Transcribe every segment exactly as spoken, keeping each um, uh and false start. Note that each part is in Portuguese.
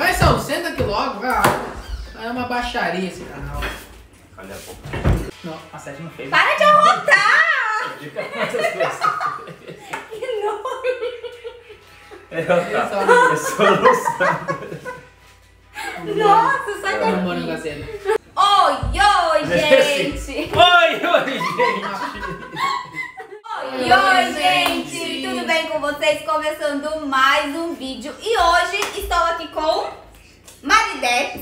Vai, Saulo, senta aqui logo, vai. É uma baixaria esse canal. Olha a boca. Não, a Sete não fez. Para de arrotar! Que nojo! Eu sou alucinado. Nossa, sai daqui! Oi, oi, gente! Oi, oi, gente! Oi, oi, gente! Tudo bem com vocês? Começando mais um vídeo. E hoje estou aqui com Maridex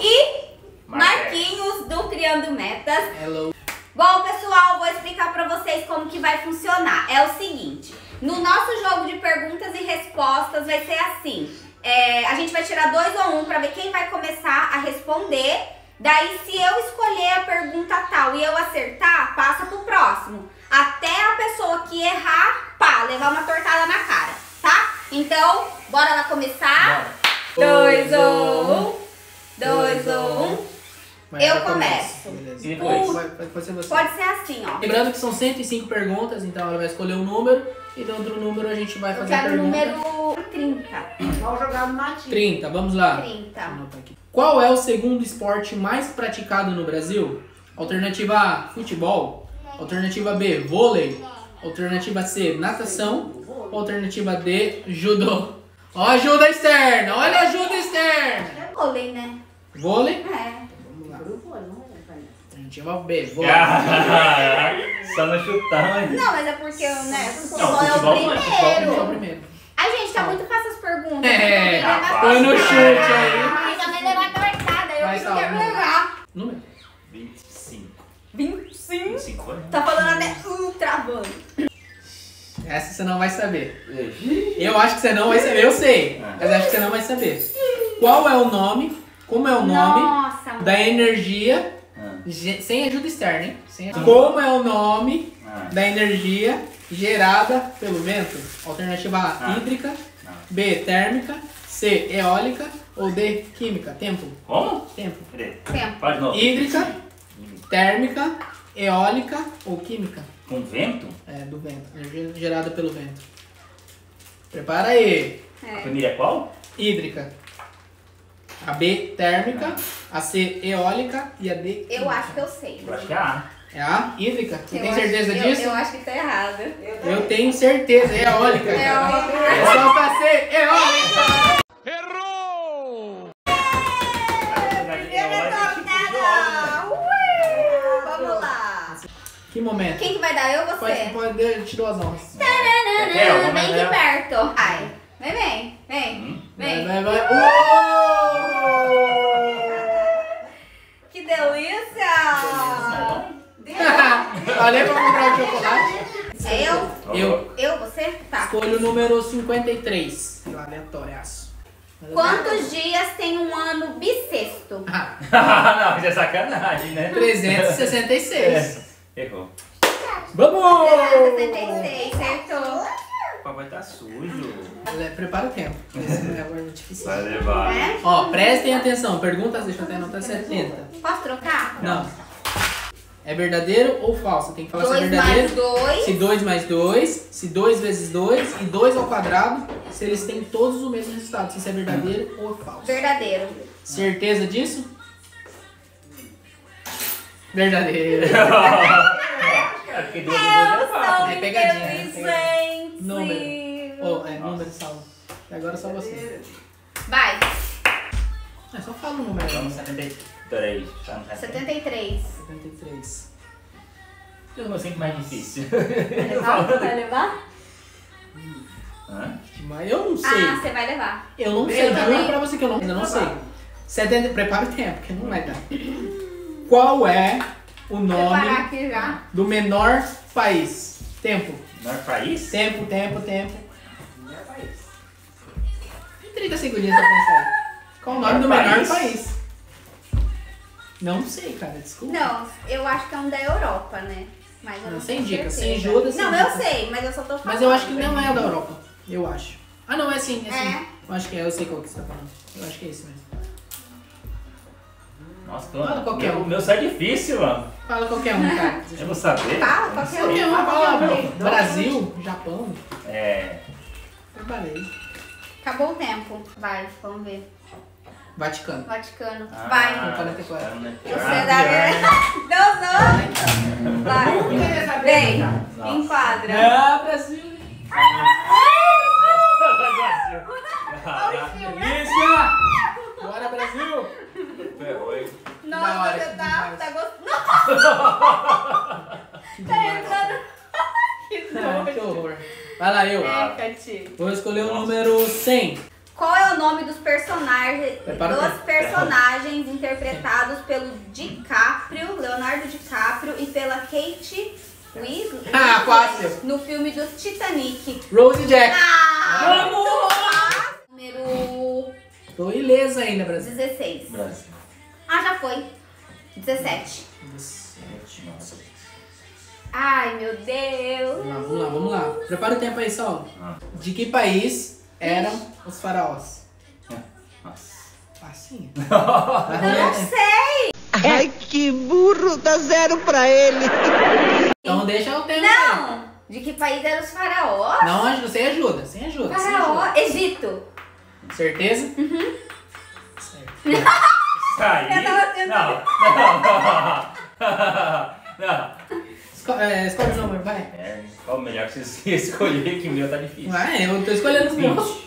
e Marquinhos do Criando Metas. Hello. Bom, pessoal, vou explicar pra vocês como que vai funcionar. É o seguinte, no nosso jogo de perguntas e respostas vai ser assim. É, a gente vai tirar dois ou um pra ver quem vai começar a responder. Daí, se eu escolher a pergunta tal e eu acertar, passa pro próximo. Até a pessoa que errar, pá, levar uma tortada na cara, tá? Então, bora lá começar? Bora. Dois ou um. Dois ou um. Eu começo. Por... Pode ser assim, ó. Lembrando que são cento e cinco perguntas, então ela vai escolher um número e dentro do número a gente vai fazer a pergunta. Eu quero o número trinta. Vamos jogar no Matinho. trinta, vamos lá. trinta. Qual é o segundo esporte mais praticado no Brasil? Alternativa A, futebol. Alternativa B, vôlei. Alternativa C, natação. Alternativa D, judô. Ó a ajuda externa, olha a ajuda externa. É vôlei, né? Vôlei? É. Alternativa B, vôlei. Só não chutar, mas... Não, mas é porque, né, futebol é o primeiro. Futebol é o primeiro. Ai, gente, tá muito fácil as perguntas. É, foi no chute aí. Ainda vai levar tortada, eu não quero levar. Número? vinte e cinco. vinte e cinco? vinte e cinco anos? Tá falando até um travando. Essa você não vai saber. Eu acho que você não vai saber, eu sei. Mas acho que você não vai saber. Qual é o nome? Como é o nome? Nossa, da mãe. Energia... Sem ajuda externa, hein? Sem ajuda. Como é o nome ah. da energia gerada pelo vento? Alternativa A, ah. hídrica. Ah. B, térmica. C, eólica. Ou D, química. Tempo. Como? Tempo. Tempo. Faz de novo. Hídrica, térmica, eólica ou química. Com vento? É, do vento. Energia gerada pelo vento. Prepara aí. É. A primeira é qual? Hídrica. A B, térmica, a C, eólica e a D, química. Eu acho que eu sei. Eu acho que é A. É A? Hídrica? Você tem certeza que, disso? Eu, eu acho que tá errada. Eu, eu tenho certeza, é eólica. É eólica. É só pra ser eólica. Errou! Primeira tornada! Ui! Vamos lá. Que momento? Quem que vai dar? Eu ou você? Pode, pode tirar as mãos. Taranana, vem aqui perto. Ai, vem, vem, vem, vem. Vai, vai, vai. Valeu pra comprar o chocolate? É eu? Eu. Eu, você? Tá. Escolho o número cinquenta e três. Aleatóriaço. Quantos dias tem um ano bissexto? Ah, não, isso é sacanagem, né? trezentos e sessenta e seis. É. Errou. Vamos! trezentos e sessenta e seis, acertou. O papai tá sujo. Prepara o tempo. Esse é um difícil. Vai levar. É? Ó, prestem atenção. Perguntas, deixa eu até anotar setenta. Posso trocar? Não. É verdadeiro ou falso? Tem que falar dois se é verdadeiro. dois mais dois. Se dois mais dois, se dois vezes dois e dois ao quadrado, se eles têm todos o mesmo resultado, se isso é verdadeiro ou falso. Verdadeiro. Certeza disso? Verdadeiro. É, eu sou é pegadinha, inteligente. Número. Oh, é, número salvo. E agora só você. Vai. É, só fala o número. Vamos setenta e três. setenta e três. setenta e três. Eu não sei que mais difícil. Vai levar? Você vai levar? Hã? Mas eu não sei. Ah, você vai levar. Eu não sei. Eu juro pra você que eu não, eu não sei. setenta... Prepara o tempo, porque não vai dar. Qual é o nome aqui já. do menor país? Tempo. Menor país? Tempo, tempo, tempo. Menor país. Tem trinta segundinhos pra pensar. Qual o nome do menor país? Não sei, cara, desculpa. Não, eu acho que é um da Europa, né? Mas eu não, não sem dica, sem ajuda, sem Não, dica. eu sei, mas eu só tô falando. Mas eu acho que não é o da Europa, eu acho. Ah, não, é sim, é, é. sim. Eu acho que é, eu sei qual que você tá falando. Eu acho que é esse mesmo. Nossa, fala qualquer um. O meu sai difícil, mano. Fala qualquer um, cara. Eu vou saber. Fala qualquer um. Qualquer um, fala. Brasil, Japão. É. Trabalhei. Acabou o tempo. Vai, vamos ver. Vaticano. Vaticano. Ah, vai. Sociedade. Não, não. Vai. Vem. Enquadra. Ah, Brasil. Bora, Brasil. Ferrou, hein? Nossa, você tá, tá gostando. Nossa! Tá entrando. Que horror. Vai lá, eu. Vou escolher o número cem. Qual é o nome dos personagens, dos personagens interpretados pelo DiCaprio, Leonardo DiCaprio e pela Kate Winslet ah, quase. no filme do Titanic? Rose e Jack. Ah, vamos! Número... Tô ilesa ainda, Brasil. dezesseis. Brasil. Ah, já foi. dezessete. dezessete, nossa. Ai, meu Deus. Vamos lá, vamos lá. Prepara o tempo aí, Saulo. Ah. De que país... eram os faraós? Nossa. Facinho. Eu não sei. Ai, que burro. Dá zero pra ele. Então deixa eu perguntar. Não. De que país eram os faraós? Não, sem ajuda. Sem ajuda. Faraó. Sem ajuda. Egito. Certeza? Uhum. Certeza. Não. Eu tava tentando. Não. Não. Não. Não. É, escolhe o número, vai. É, qual o melhor que você escolher, que o meu tá difícil. Vai, eu tô escolhendo os meus.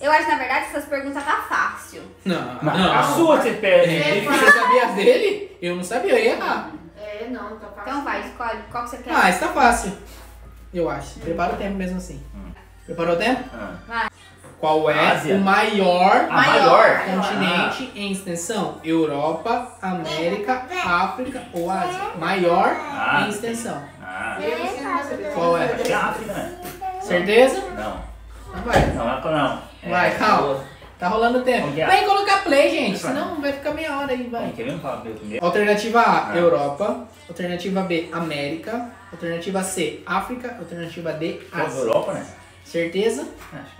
Eu acho, na verdade, que essas perguntas tá fácil. Não, não, não. A sua você pede. É, você sabia dele? Eu não sabia, eu ia errar. É, não, tá fácil. Então vai, escolhe qual que você quer. Ah, esse tá fácil. Eu acho. Prepara o tempo mesmo assim. Hum. Preparou o tempo? Ah. Vai. Qual é Ásia? o maior, maior, maior continente ah. em extensão? Europa, América, África ou Ásia? Maior ah. em extensão. Ah. Qual é? é? Certeza? Não. Não vai. Não, não. Vai, calma. Tá rolando o tempo. Vem colocar play, gente. Senão vai ficar meia hora aí, vai. Alternativa A, Europa. Alternativa B, América. Alternativa C, África. Alternativa D, Ásia. Europa, né? Certeza?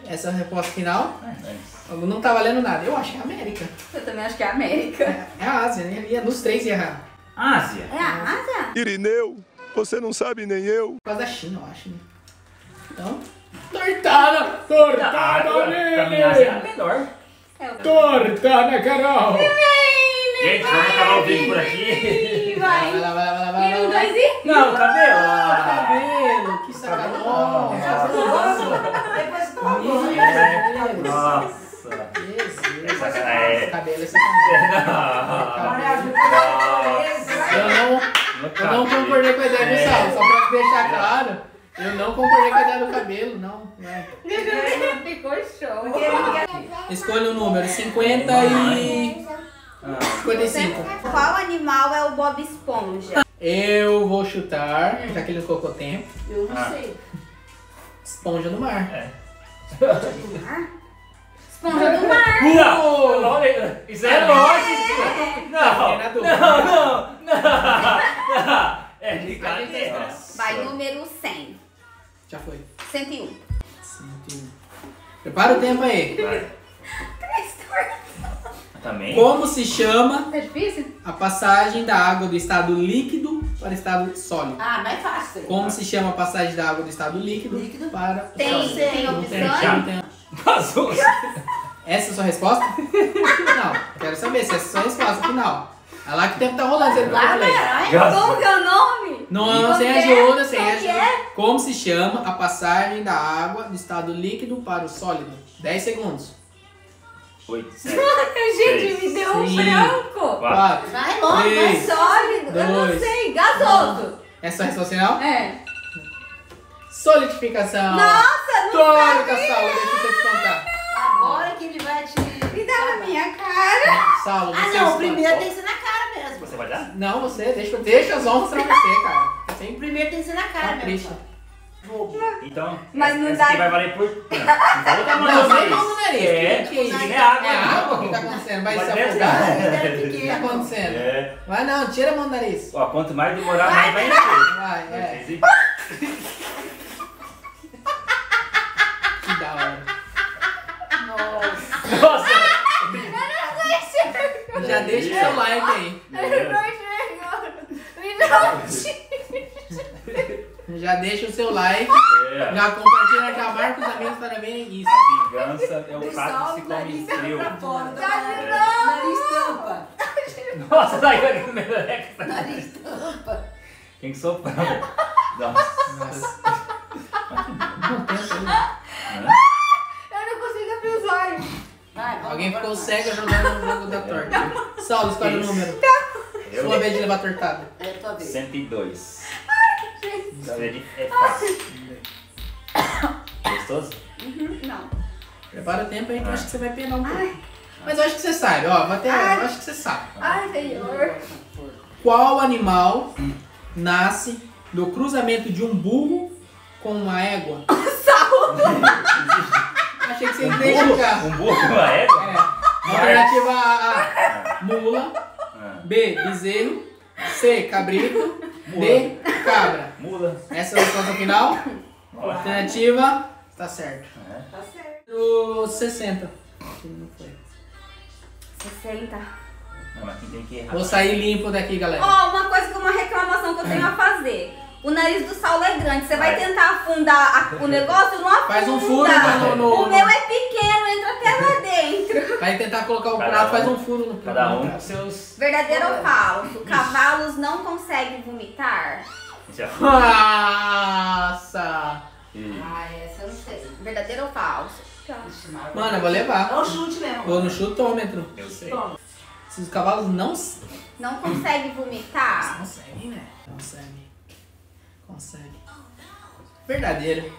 Essa é a resposta final. É, é não tá valendo nada. Eu acho que é a América. Eu também acho que é a América. É, é a Ásia, né? Ia nos três errar. Ásia? É a Ásia? Irineu, você não sabe nem eu. Por causa da China, eu acho, né? Então... Tortada! Tortada, Lili! Pra mim, a Ásia é a melhor. Tortada, Carol! Gente, vamos acabar o vídeo por aqui. Vai, vai, vai, vai, vai. E um, dois e... Não, cabelo! Cabelo! Que sacanagem! Nossa! Nossa, é cabelo, esse cabelo. Eu não concordei com a ideia do Saulo, só pra deixar claro. Eu não concordei com a ideia do cabelo, não. Ficou show. Escolha o número: cinquenta e cinco. Qual animal é o Bob Esponja? Eu vou chutar, já que ele não colocou tempo. Eu não sei. Esponja no mar. É. Esponja do mar? Esponja do mar! Não! Isso é lógico! Não! Não, não! Não! É brincadeira! Vai, número cem. Já foi. cento e um. cento e um. Prepara o tempo aí. Vai. Também. Como se chama é difícil? a passagem da água do estado líquido para o estado sólido? Ah, mais fácil. Como ah. se chama a passagem da água do estado líquido, líquido. para o tem, sólido? Tem, tem opções? Tem. Essa é a sua resposta? Não, quero saber se essa é a sua resposta final. Olha lá que o tempo tá rolando, você não vai falar. Como que é o nome? Não, não, sem ajuda, sem ajuda. Como se chama a passagem da água do estado líquido para o sólido? dez segundos. oito, sete, Gente, seis, me deu um cinco, branco. quatro, vai logo, é sólido. dois, eu não sei, gasoto. É só resposta final? É. Solidificação. Nossa, não Tórica, Saulo, deixa eu te contar. Agora que ele vai te... Me dá na minha cara. Saulo, ah, não, o primeiro tem que ser na cara mesmo. Você vai dar? Não, você, deixa, deixa as ondas pra você, cara. O primeiro tem que ser na cara tá mesmo. Então, mas não dá. Aqui vai valer por. Não, não sei como não é isso. É, é, é água. É água. O que tá acontecendo? Vai se afundar. O que tá acontecendo? É. Vai não, tira a mão do nariz. Ó, quanto mais demorar, mais vai encher. Vai, é. Que da hora. Nossa. Nossa. Eu não enxergo. Já deixa o seu like aí. Eu não enxergo. Me dá um tiro. Já deixa o seu like. É. Olha. Já compartilha, já marca os amigos para ver isso. A vingança é o fato que se cometeu. Tá girando! Nariz tampa. Nossa, tá girando no Maridex. Nariz tampa. Quem que soprou? Nossa. Nossa. Eu não consigo abrir os olhos. Vai, alguém ficou cego jogando o jogo da torta. Saulo, escolhe o número. Eu vou ver de levar tortada. É tua vez. cento e dois. Ai, que Jesus. É fácil. Gostoso? Uhum, não. Prepara o tempo aí que eu acho que você vai pegar um pouco. Ai. Mas eu acho que você sabe, ó. Vou até, eu acho que você sabe. Ai, senhor. Qual animal nasce do cruzamento de um burro com uma égua? Saulo! Achei que você um ia deixar. Um burro com uma égua? É. Alternativa A, mula. B, bezerro. C, cabrito. Mula. D, cabra. Mula. Essa é a resposta final. Olá. Alternativa. Tá certo. É. Tá certo. O sessenta. Não foi. sessenta. Não, mas tem que errar. Vou sair limpo daqui, galera. Ó, oh, uma coisa, uma reclamação que eu tenho a fazer. O nariz do Saulo é grande. Você vai, vai tentar afundar a, o negócio, não afunda. Faz um furo no, no... O meu é pequeno, entra até lá dentro. Vai tentar colocar o cada prato, um, faz um furo no prato. Cada um com seus... Verdadeiro ou falso? Cavalos não conseguem vomitar? Nossa! Hum. Ai, essa eu não sei. Verdadeiro ou falso? Mano, eu vou levar. É um chute mesmo. Vou no chutômetro. Eu sei. Se os cavalos não... Não conseguem vomitar? Não conseguem, né? Não conseguem. Consegue. Verdadeiro.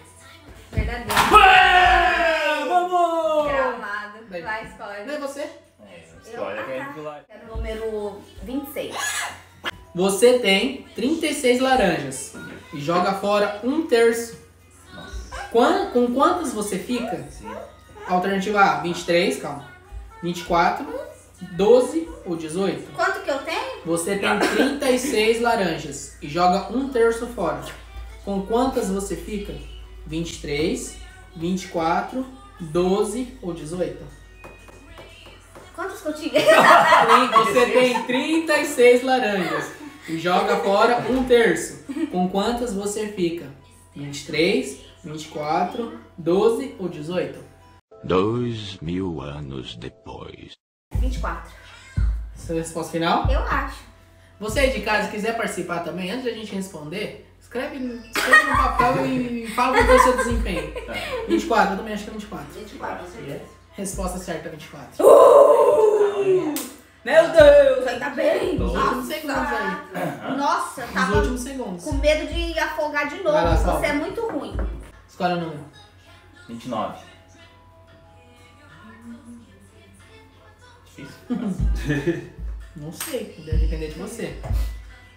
Verdadeiro. Ué! Vamos! Gravado. Lá, escolhe. Não é você? É, escolhe que é do lado. É o número vinte e seis. Você tem trinta e seis laranjas e joga fora um terço. Nossa. Com quantas você fica? Sim. Alternativa A, vinte e três, calma. vinte e quatro, doze ou dezoito? Quanto que eu tenho? Você tem trinta e seis laranjas e joga um terço fora. Com quantas você fica? vinte e três, vinte e quatro, doze ou dezoito? Quantas que eu tive? Você tem trinta e seis laranjas e joga fora um terço. Com quantas você fica? vinte e três, vinte e quatro, doze ou dezoito? Dois mil anos depois. vinte e quatro. Essa é a resposta final? Eu acho. Você aí de casa, quiser participar também, antes da gente responder, escreve, escreve no papel e fala qual é o seu desempenho. Tá. vinte e quatro, eu também acho que é vinte e quatro. vinte e quatro, você vê. Resposta certa, vinte e quatro. Uh! Meu Deus, ainda bem. Nossa, segundos aí. Nossa, tá. Nos últimos segundos. Com medo de afogar de novo, lá, você é muito ruim. Escolha o número. vinte e nove. Não sei, deve depender de você.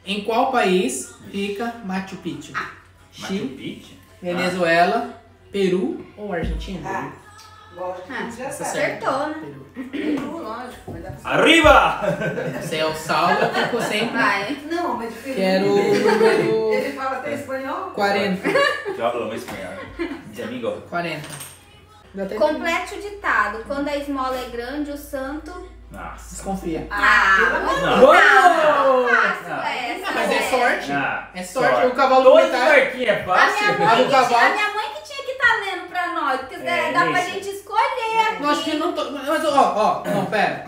Em qual país fica Machu Picchu? Ah, Chile, Machu Picchu? Venezuela, ah. Peru ou Argentina? Ah, lógico, ah, já acertou, né? Peru. Peru, lógico. Mas dá arriba! Você é o Saulo, eu fico sempre. Vai. Não, mas diferente. Quero o... Ele fala até espanhol? quarenta. Já falou espanhol. De amigo. quarenta. Complete o ditado. Quando a esmola é grande, o santo... Nossa. Desconfia. Ah, não. Não. Não. Fácil essa. Mas é sorte. Ah, é sorte. sorte. O cavalo não tá. É fácil. A minha, mãe que, a minha mãe que tinha que estar tá lendo pra nós. Porque é, dá é pra gente escolher. Eu acho que não tô... Mas, ó, ó. Não, pera.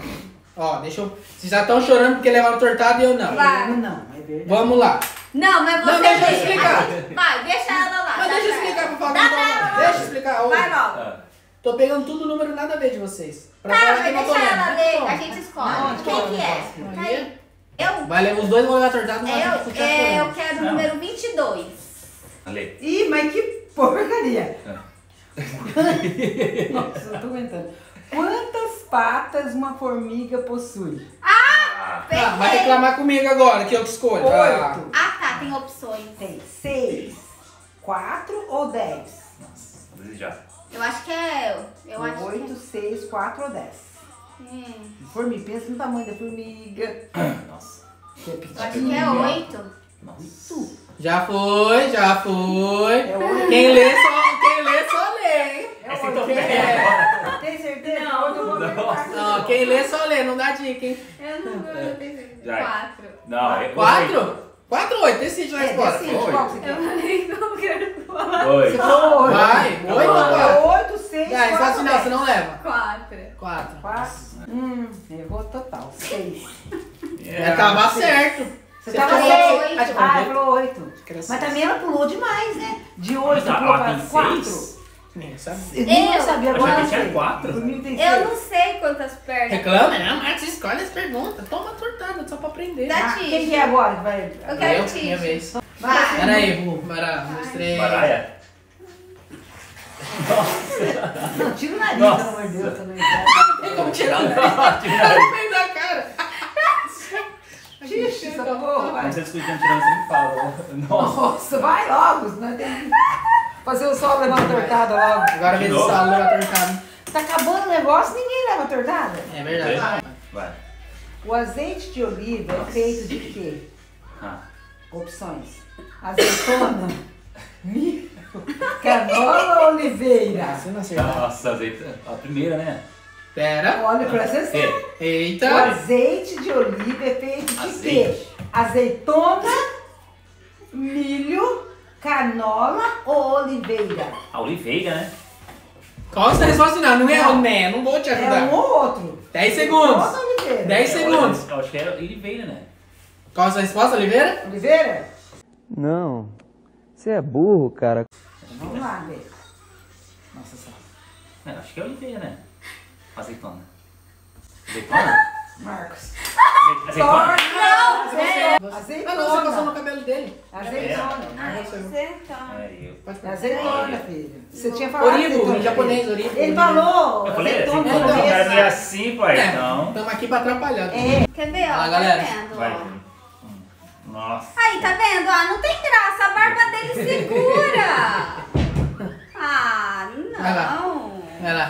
Ó, deixa eu... Vocês já estão chorando porque levaram tortada e eu não. Claro. Eu não, é verdade. Vamos lá. Não, mas você... Não, deixa eu explicar. Vai, deixa ela lá. Mas deixa eu explicar, por favor. Deixa eu explicar. Vai logo. Tô pegando tudo o número nada a ver de vocês. Pra tá, mas deixa ela ler, a gente escolhe. Não, quem não, que é? Tá aí. Eu... Vai levar os dois, vou levar tortado, mas eu, eu, é, eu quero o número vinte e dois. Lê. Ih, mas que porcaria. Nossa, eu tô aguentando. Quantas patas uma formiga possui? Ah, ah, vai reclamar comigo agora, que eu que escolho. oito. Ah, tá, tem opções. Tem seis, quatro ou dez? Nossa, vou desejar. Eu acho que é... Eu acho oito, que... seis, quatro ou dez. Hum. Formiga, pensa no tamanho da formiga. Nossa. Que é eu acho que é oito. Nossa. Já foi, já foi. É quem lê só, quem lê só lê. É oito. É. Tem certeza? Não, não, não, não. não. Quem lê só lê, não dá dica, hein? Eu não, eu tenho certeza. Quatro. Não, é quatro? quatro ou oito? Decide lá, embora. Decide, qual você quer? Eu não quero falar. oito. Vai, oito ou quatro? oito, seis, quatro. Só sinal, você não leva. quatro. quatro. quatro. Hum, errou total. seis. É, tava certo. Você tava seis. Ah, errou oito. Mas também ela pulou demais, né? De oito pulou para quatro. Nem sabia. Eu não sabia agora. Eu não sei quantas pernas. Reclama, né? Marcos, escolhe as perguntas. Toma tortada, só pra aprender. Dá tite. Quem que é agora? Vai. Eu quero tite. Minha vez. Vai. Peraí, Ru. Mará. Mostrei. Maraia. Nossa. Não, tira o nariz, pelo amor de Deus. Também. Tem como tirar o nariz. Não fez a cara. Xixi, essa porra, vai. Não sei se você está tirando, você me fala. Nossa, vai logo. Não tem... Fazer o sol levar uma tortada logo. Agora mesmo o sol leva a tortada. Tá acabando o negócio, ninguém leva a tortada. É verdade. Vai. Vai. O azeite de oliva Nossa. é feito de quê? Ah. Opções. Azeitona, milho, canola ou oliveira? Nossa, azeite. A primeira, né? Pera. Olha pra você. Eita. O azeite de oliva é feito de azeite. quê? Azeitona, milho, canola ou oliveira? A oliveira, né? Qual você tá respondendo? Não é o né, não vou te ajudar. É um ou outro. dez segundos. dez segundos. Eu acho que era oliveira, né? Qual a sua resposta, oliveira? Oliveira? Não. Você é burro, cara. Vamos lá, velho. Nossa senhora. Acho que é oliveira, né? Azeitona. Azeitona? Marcos. Azeitona? Não! Azeitona. Você passou no cabelo dele. Azeitona. Azeitona. Azeitona, filho. Você tinha falado oribo, em japonês, oribo. Ele falou. Eu falei, azeitona. Não é assim, pai, não. Estamos aqui pra atrapalhar. Quer ver, ó? Ah, galera. Nossa. Aí, tá vendo? Ah, não tem graça. A barba dele segura. Ah, não. Vai lá.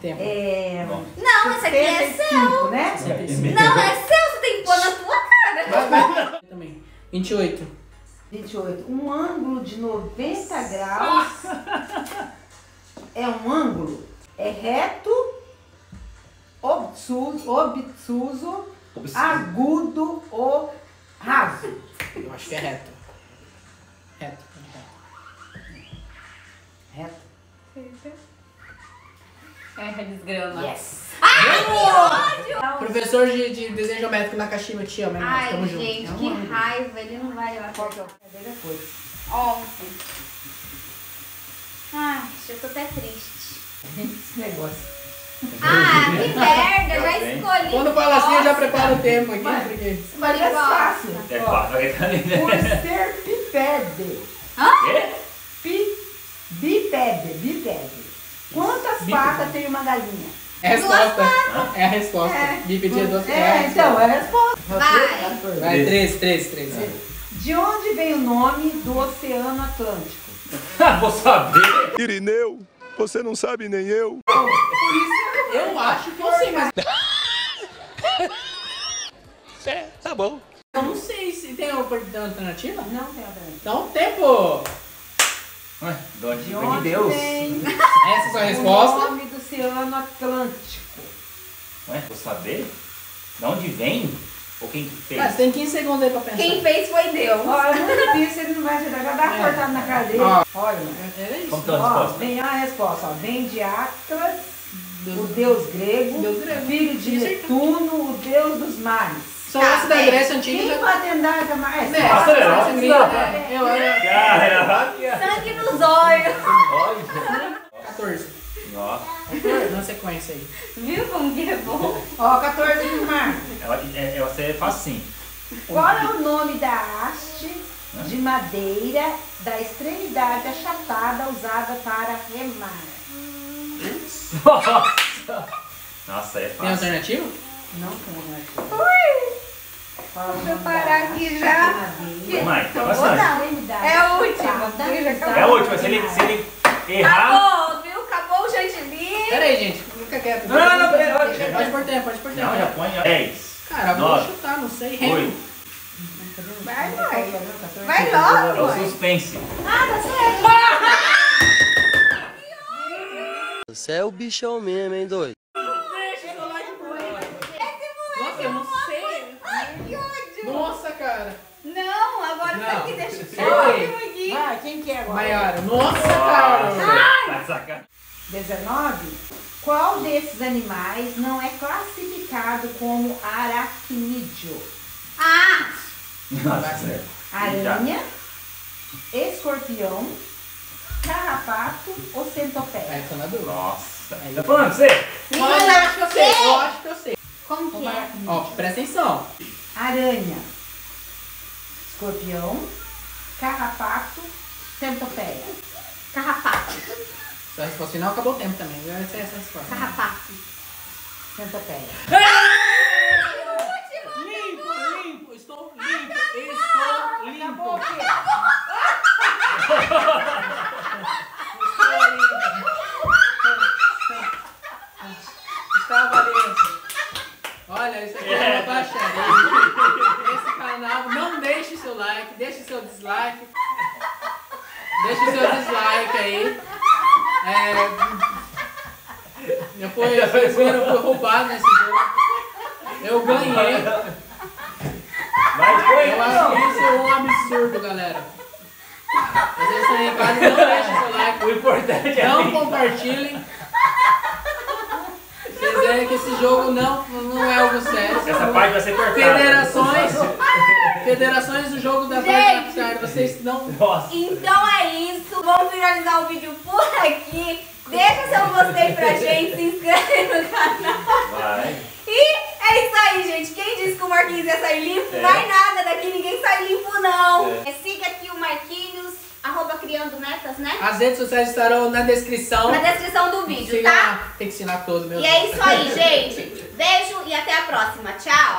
Tempo. É... Não, esse aqui é seu. Né? Não, é seu, você tem que pôr na sua cara. Também. vinte e oito. vinte e oito. Um ângulo de noventa graus. É um ângulo? É reto, obtuso, obtuso, obtuso, agudo ou raso? Eu acho que é reto. Reto. Reto. Reto. É, desgrama. Yes! Ai, que ódio! Professor de, de desenho geométrico na Caxima, te amo. Ai, nós, gente, junto. que é raiva. Ele não vai levar qual que é o cadeira depois. Ontem. Ai, eu tô até triste. Esse negócio. Ah, que merda, eu já escolhi. Quando fala assim, eu já preparo o tempo aqui. Mas, porque... mas é fácil. É fácil. Por ser bipede. Hã? Quê? Bipede, bipede. Quantas bípede. patas tem uma galinha? É a resposta. É a resposta. É. Bípede é duas é, patas. É, então, é a resposta. Vai. Vai, três, três, três. É. De onde vem o nome do Oceano Atlântico? Vou saber. Irineu, você não sabe nem eu. Por isso, eu acho que eu sei, mas... É, tá bom. Eu não sei se tem uma alternativa. Não tem alternativa. Então, tempo. Ué, de onde de onde Deus. Vem Essa é a sua resposta? O nome do Oceano Atlântico. Ué, vou saber? De onde vem? Ou quem que fez? Ah, você tem quinze segundos aí pra pensar. Quem fez foi Deus. Olha, muito difícil, ele não vai ajudar. Já dá é. cortado na cadeira. Ah. Olha, era isso. Como que é a resposta? Ó, vem a resposta. Ó. Vem de Atlas, Deus. o deus grego, deus grego, filho de Netuno, o deus dos mares. Só ah, esse da Grécia Antiga. Quem pode andar da mais? É, nossa, é nossa, eu era. Sangue nos olhos. quatorze. Nossa. Na sequência aí. Viu como que é bom? Ó, quatorze do mar. Ela, ela é facinho. Qual é o nome da haste de madeira da extremidade achatada usada para remar? Nossa. Nossa, é fácil. Tem alternativa? Não tem. Ui! Vou preparar aqui já. Que... Mãe, tá bastante. É a última. É a última. Se ele, se ele errar... Acabou, viu? Acabou o chantilly. Pera aí, gente. Fica quieto. Não, não, não. Pode por tempo, pode por tempo. Não, já põe. dez. Cara, vou chutar, não sei. oito. Vai, vai. Vai logo. É o suspense. Ah, tá certo. Você é o bichão mesmo, hein, doido? Nossa, cara. aqui, deixa eu tirar aqui. Vai, quem que é agora? Maiara. Nossa, cara! dezenove. Qual desses animais não é classificado como aracnídeo? Ah! Aranha, escorpião, carrapato ou centopeia? Essa não é do... Nossa! Tá falando você? Mas eu acho que eu sei, eu acho que eu sei. Como que é? Ó, presta atenção. Aranha, escorpião, carrapato, centopeia. Carrapato. Se a resposta final acabou o tempo também. Vai ser essa resposta. Carrapato. Centopeia. Ah! Limpo, limpo. Estou limpo. Estou limpo. Acabou. Estou limpo. Estava limpo. Olha, isso aqui é uma baixaria. Esse canal, não deixe o seu like, deixe o seu dislike. Deixe o seu dislike aí. É... Eu fui, eu fui, fui roubado nesse jogo. Eu ganhei. Mas foi, eu acho que isso é um absurdo, galera. Mas é isso aí, quase não deixe o seu like. O importante é não compartilhem. É que esse jogo não, não é algo sério. Essa parte vai ser cortada. Federações, federações do jogo da Batalha, vocês não... Nossa. Então é isso, vamos finalizar o vídeo por aqui. Deixa seu gostei pra gente, se inscreve no canal. Vai. E é isso aí, gente. Quem disse que o Marquinhos ia sair limpo, é. vai nada daqui, ninguém sai limpo não. É. Siga aqui o Marquinhos, arroba Criando Metas, né? As redes sociais estarão na descrição. Na descrição do vídeo, tá? Tem que ensinar todo, meu E Deus. É isso aí, gente. Beijo e até a próxima. Tchau!